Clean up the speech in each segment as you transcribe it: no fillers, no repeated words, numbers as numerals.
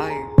fire. That's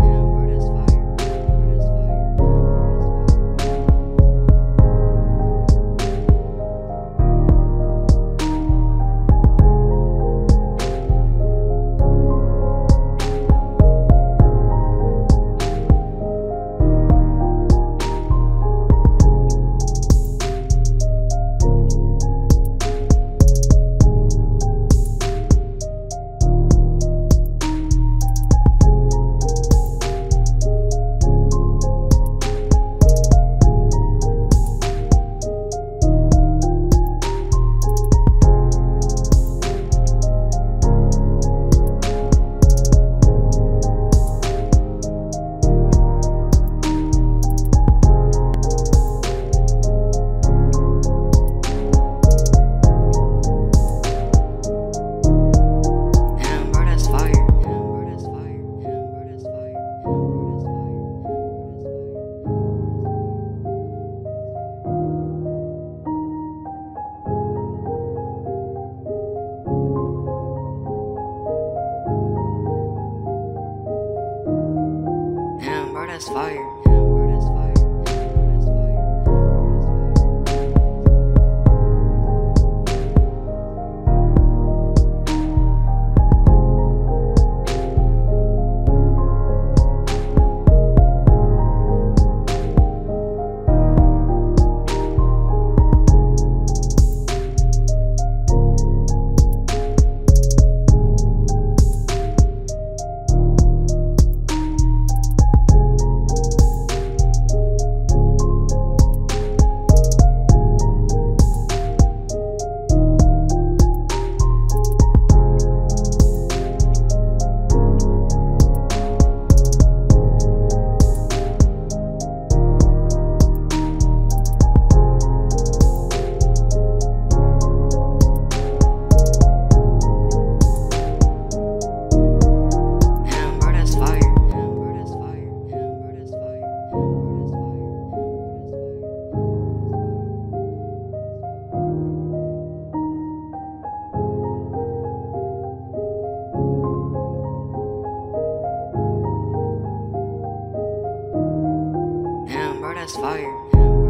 fire.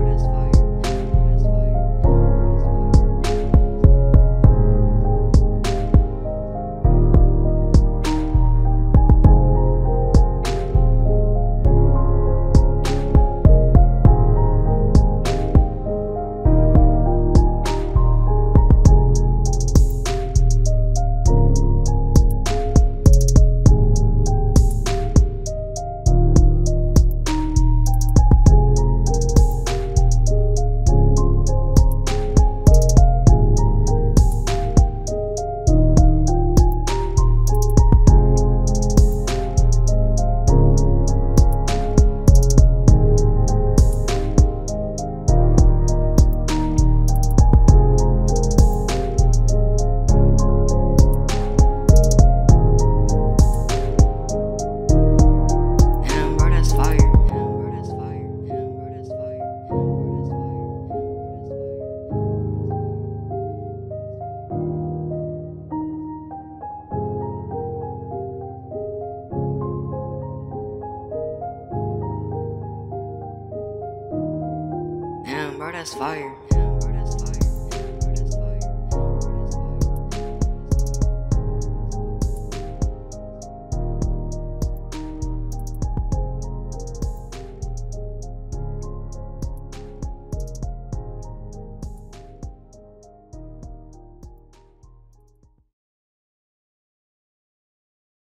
That's fire. That's fire.